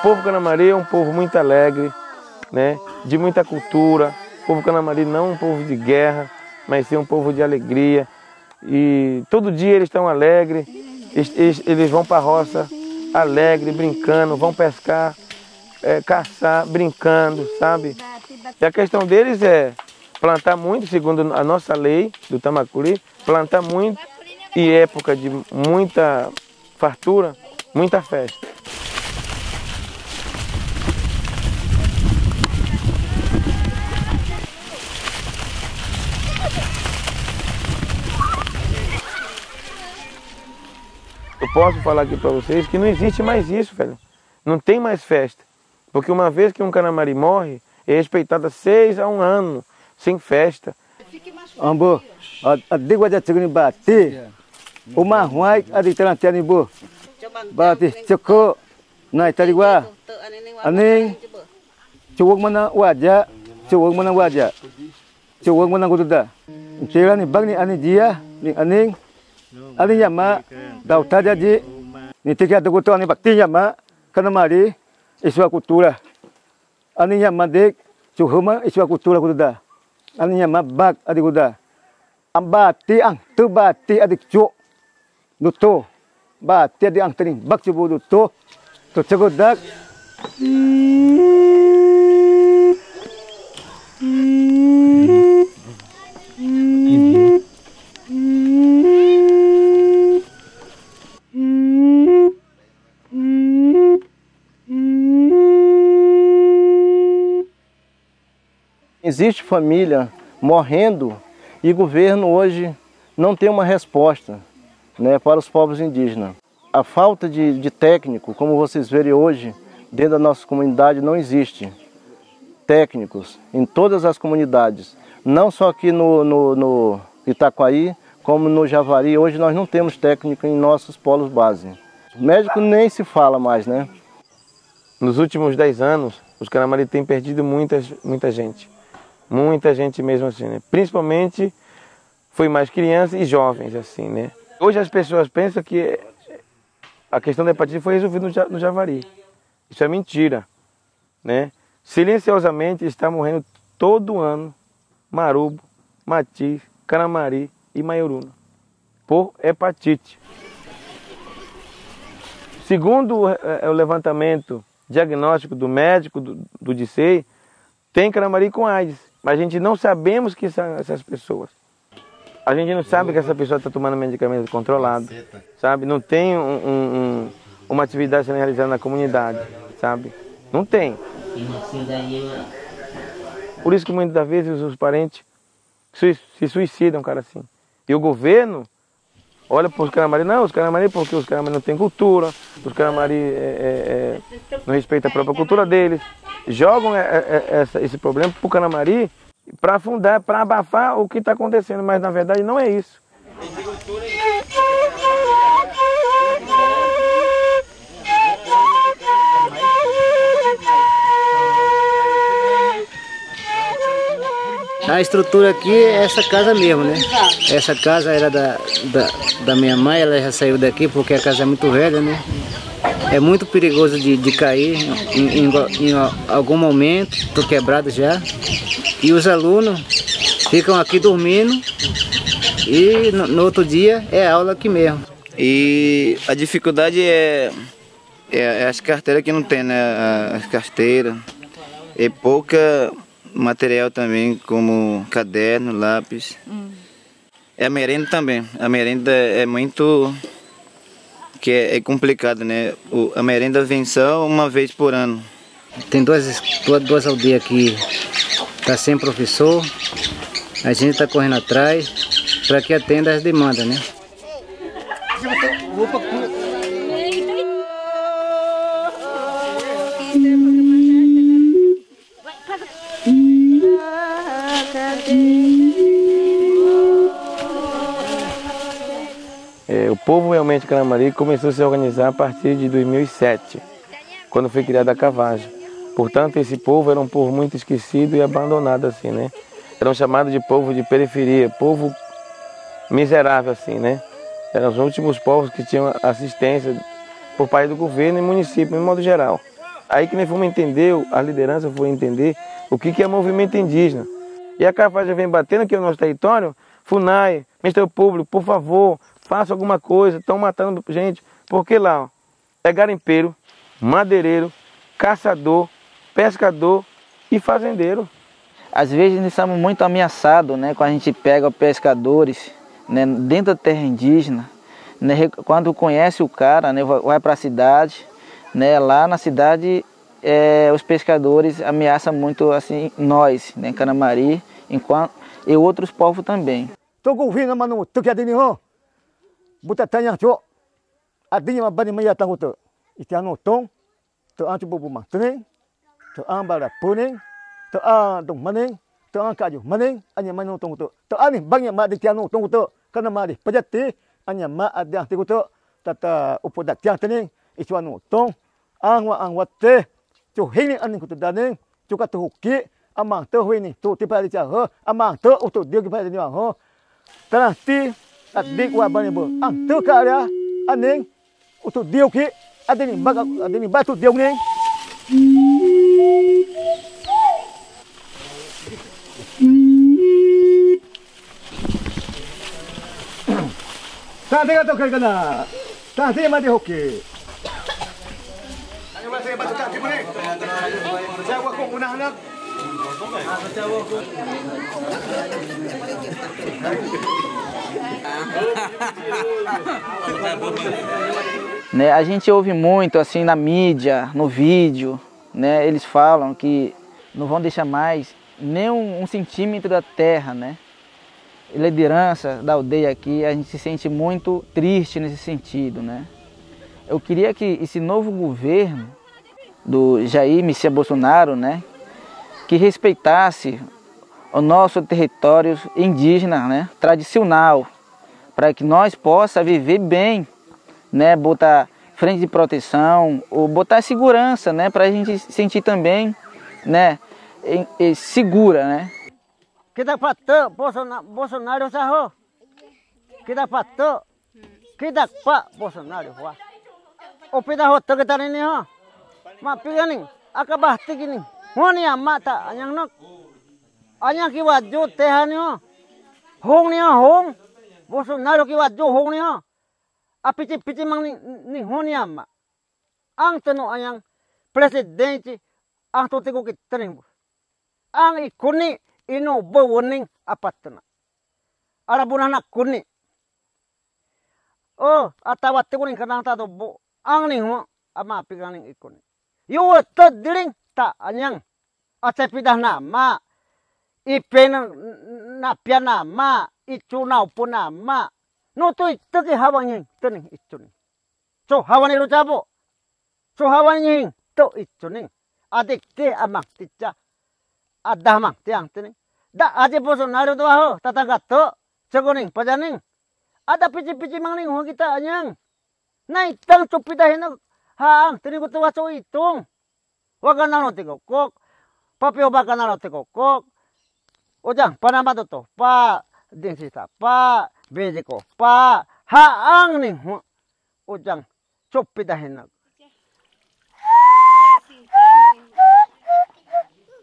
O povo Kanamari é um povo muito alegre, né? De muita cultura. O povo Kanamari não é um povo de guerra, mas sim um povo de alegria. E todo dia eles estão alegres, eles vão para a roça alegre, brincando, vão pescar, caçar, brincando, sabe? E a questão deles é plantar muito, segundo a nossa lei do Tamakori, plantar muito e época de muita fartura, muita festa. Eu posso falar aqui para vocês que não existe mais isso, velho. Não tem mais festa. Porque uma vez que um Kanamari morre, é respeitado há 6 a 1 ano, sem festa. Ambo, a de Guajatirinibati, o Maruai, a de Trantéribu, Matis, Tecô, na Itariguá, Anem, Tewogmana Guajá, Tewogmana Guajá, Tewogmana Gududa, Tiranibani Anidia, Anem, Ali Yama, da Utada de Nitiga do Gutoni Bati Yama, Kanamari, e sua cultura. Ali Yama de Chuhuma, e sua cultura Guda. Ali Yama Bak Adiguda. Ambati Ang, tu Bati Adichu, do To, Bati de Antrim, Baktibu do To, do Tegodak. Existe família morrendo e o governo hoje não tem uma resposta, né, para os povos indígenas. A falta de técnico, como vocês verem hoje, dentro da nossa comunidade não existe. Técnicos em todas as comunidades, não só aqui no Itacoaí, como no Javari. Hoje nós não temos técnico em nossos polos base. Médico nem se fala mais, né? Nos últimos 10 anos, os Kanamari têm perdido muita gente. Muita gente mesmo assim, né? Principalmente foi mais crianças e jovens, assim, né? Hoje as pessoas pensam que a questão da hepatite foi resolvida no Javari. Isso é mentira, né? Silenciosamente está morrendo todo ano Marubo, Matis, Kanamari e Maioruna por hepatite. Segundo o levantamento diagnóstico do médico do Dissei, tem Kanamari com AIDS. Mas a gente não sabemos que são essas pessoas. A gente não sabe que essa pessoa está tomando medicamento controlado, sabe? Não tem uma atividade sendo realizada na comunidade, sabe? Não tem. Por isso que muitas das vezes os parentes se suicidam, cara, assim. E o governo olha para os Kanamari, não, os Kanamari porque os Kanamari não têm cultura, os Kanamari não respeitam a própria cultura deles. Jogam esse problema para o Kanamari para afundar, para abafar o que está acontecendo, mas na verdade não é isso. A estrutura aqui é essa casa mesmo, né? Essa casa era da minha mãe, ela já saiu daqui porque a casa é muito velha, né? É muito perigoso de cair em algum momento, estou quebrado já. E os alunos ficam aqui dormindo e no outro dia é aula aqui mesmo. E a dificuldade é as carteiras que não tem, né? As carteiras. É pouca material também, como caderno, lápis. É a merenda também. A merenda é muito... que é complicado, né? A merenda vem só uma vez por ano. Tem duas aldeias aqui, tá sem professor, a gente tá correndo atrás para que atenda as demandas, né? O povo realmente Kanamari começou a se organizar a partir de 2007, quando foi criada a Kavaja. Portanto, esse povo era um povo muito esquecido e abandonado, assim, né? Eram chamados de povo de periferia, povo miserável, assim, né? Eram os últimos povos que tinham assistência por parte do governo e município, em modo geral. Aí que nós fomos entender, a liderança foi entender o que é movimento indígena. E a Kavaja vem batendo aqui no nosso território, Funai, Ministério Público, por favor, faça alguma coisa, estão matando gente. Porque lá ó, é garimpeiro, madeireiro, caçador, pescador e fazendeiro. Às vezes nós somos muito ameaçados, né, quando a gente pega pescadores, né, dentro da terra indígena, né, quando conhece o cara, né, vai para a cidade, né, lá na cidade os pescadores ameaçam muito assim, nós, né, Kanamari, enquanto, e outros povos também. Tô ouvindo, mano, tu que adivinhou? Butatanha, tu adivinha uma banimia tá roto. E tem anotão, tu anti bubuma, tu nem, tu ambara punem. Né, a gente ouve muito assim na mídia, no vídeo, né, eles falam que não vão deixar mais nem um centímetro da terra, né? Liderança da aldeia aqui, a gente se sente muito triste nesse sentido, né? Eu queria que esse novo governo do Jair Messias Bolsonaro, né, que respeitasse o nosso território indígena, né, tradicional, para que nós possa viver bem, né, botar frente de proteção ou botar segurança, né, para a gente sentir também, né, segura, né? Que dá pato, Bolsonaro sarrou. Que dá pato, que dá pá, Bolsonaro voa. O pé da rota que tá nem ó. Mas pega nem, acaba tigre nem. Onde a mata, anhang não. Anhang que vai do terra nem ó. Hong nem hong. Bolsonaro que vai do hong nem ó. A piti piti mang nem onde a ma. Anto no anhang presidente, anto tem que trembo. Ang ikuni ino bowoning apat na. Arabunan na kuni. Oh, atawat tikunin kanang tato bo. Ang ning ho, ama piganing ikuni. Yuwa to diring ta anyang. Atepidah na ma. Ipenang na piana ma. Ichunaw po na ma. No to itagi hawangin. Tuning ichuning. So hawanin luchabo. So hawanin to ichuning. Adik te amang ticha. Adamang tiang tuning. Da aje Bolsonaro tu ah, tata gato, cegoning, pajaning. Ada pici-pici mangling hong kita anyang. Naik tang cupita hina hang tuning kutu waso hitung. Wakanano tikokok, papi obakanano tikokok. Ojang panama toto, pa dingsita, pa beziko, pa hang ning hong. Ojang cupita hina.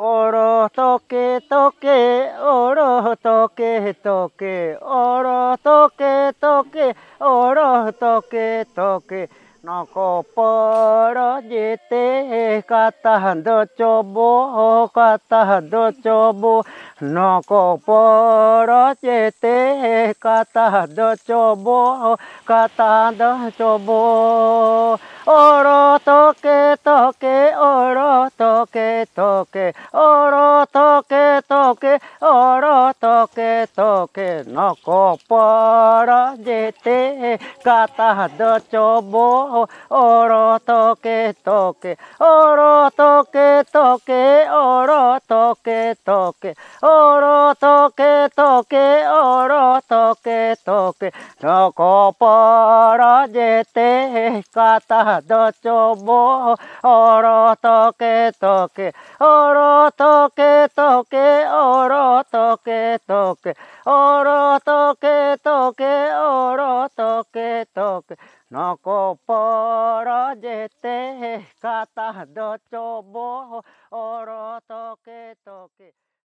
Oro toque toque, oro toque toque, oro toque toque, oro toque toque. No coporo jete katahando chobo, katahando chobo. No coporo jete katahando chobo, katahando chobo. Oro toque toque, oro toque toque, oro toque toque, oro toque toque. No coporo jete katahando chobo. Oro toque toque, oro toque toque, oro toque toque, oro toque toque, oro toque toque. No coporo jete ka Tata dochobo oro toque toque oro toque toque oro toque toque oro toque toque oro toque toque noko poro jete kata dochobo oro toque toque